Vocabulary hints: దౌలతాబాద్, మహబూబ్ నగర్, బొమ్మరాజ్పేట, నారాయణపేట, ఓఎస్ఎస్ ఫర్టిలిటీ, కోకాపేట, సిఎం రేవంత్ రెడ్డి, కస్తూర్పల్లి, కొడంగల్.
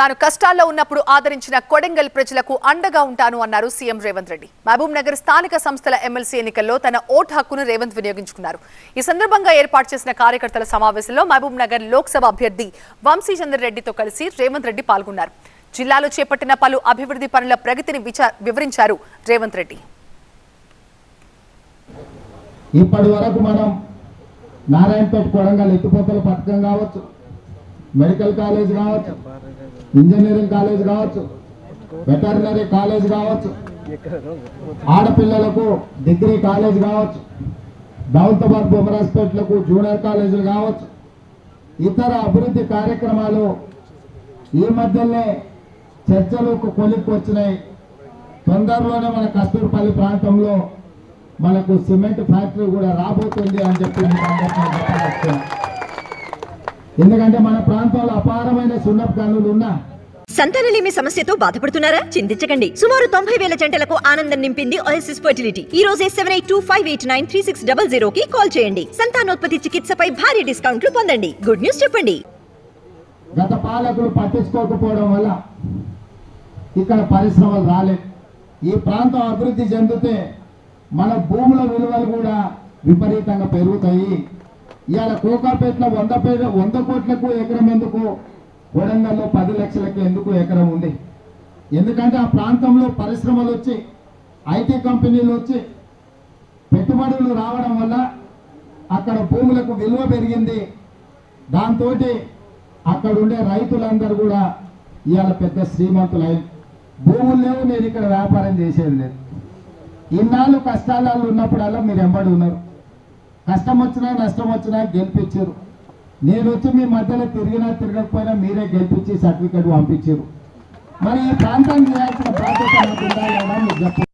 తాను కష్టాల్లో ఉన్నప్పుడు ఆదరించిన కొడంగల్ ప్రజలకు అండగా ఉంటాను అన్నారు సీఎం రేవంత్ రెడ్డి. మహబూబ్ నగర్ స్థానిక సంస్థల ఎమ్మెల్సీ ఎన్నికల్లో తన ఓటు హక్కును రేవంత్ వినియోగించుకున్నారు. ఈ సందర్భంగా ఏర్పాటు చేసిన కార్యకర్తల సమావేశంలో మహబూబ్ నగర్ లోక్సభ అభ్యర్థి వంశీచందర్ రెడ్డితో కలిసి రేవంత్ రెడ్డి పాల్గొన్నారు. జిల్లాలో చేపట్టిన పలు అభివృద్ధి పనుల ప్రగతిని వివరించారు రేవంత్ రెడ్డి. ఇప్పటి వరకు మనం నారాయణపేట కొడంగల్ ఎత్తిపోతల పథకం కావచ్చు, మెడికల్ కాలేజ్ కావచ్చు, ఇంజనీరింగ్ కాలేజ్ కావచ్చు, వెటర్నరీ కాలేజ్ కావచ్చు, ఆడపిల్లలకు డిగ్రీ కాలేజ్ కావచ్చు, దౌలతాబాద్ బొమ్మరాజ్పేటలకు జూనియర్ కాలేజీలు కావచ్చు, ఇతర అభివృద్ధి కార్యక్రమాలు ఈ మధ్యనే చర్చలకు కొలిక్కి వచ్చినాయి. తొందరలోనే మన కస్తూర్పల్లి ప్రాంతంలో మనకు సిమెంట్ ఫ్యాక్టరీ కూడా రాబోతుంది అని చెప్పి చెప్పవచ్చు. ఎందుకంటే మన ప్రాంతంలో అపారమైన సున్నపు గనులు ఉన్నా. సంతానలేమి సమస్యతో బాధపడుతున్నారా? చింతించకండి. సుమారు 90,000 జంటలకు ఆనందం నింపింది ఓఎస్ఎస్ ఫర్టిలిటీ. ఈ రోజే 7825893600కి కాల్ చేయండి. సంతానోత్పత్తి చికిత్సపై భారీ డిస్కౌంట్లు పొందండి. గుడ్ న్యూస్ చెప్పండి. గత పాలకులు పట్టించుకోకపోవడం వల్ల ఇక్కడ పరిశ్రమలు రాలేదు. ఈ ప్రాంతం అభివృద్ధి చెందితే మన భూముల విలువలు కూడా విపరీతంగా పెరుగుతాయి. ఇవాళ కోకాపేటలో 100 కోట్లకు ఎకరం ఎందుకు, కొడంగల్లో 10 లక్షలకు ఎందుకు ఎకరం ఉంది? ఎందుకంటే ఆ ప్రాంతంలో పరిశ్రమలు వచ్చి, ఐటీ కంపెనీలు వచ్చి, పెట్టుబడులు రావడం వల్ల అక్కడ భూములకు విలువ పెరిగింది. దాంతో అక్కడ ఉండే రైతులందరూ కూడా ఇవాళ పెద్ద శ్రీమంతులై, భూములు లేవు, నేను ఇక్కడ వ్యాపారం చేసేది లేదు. ఇన్నాళ్ళు కష్టాలలో ఉన్నప్పుడల్లా మీరు ఎంబడి ఉన్నారు. కష్టం వచ్చినా నష్టం వచ్చినా గెలిపించారు. నేను వచ్చి మీ మధ్యలో తిరగకపోయినా మీరే గెలిపించి సర్టిఫికెట్ పంపించారు. మరి ఈ ప్రాంతాన్ని చేయాల్సిన బాధ్యత నాకు ఉండాలి.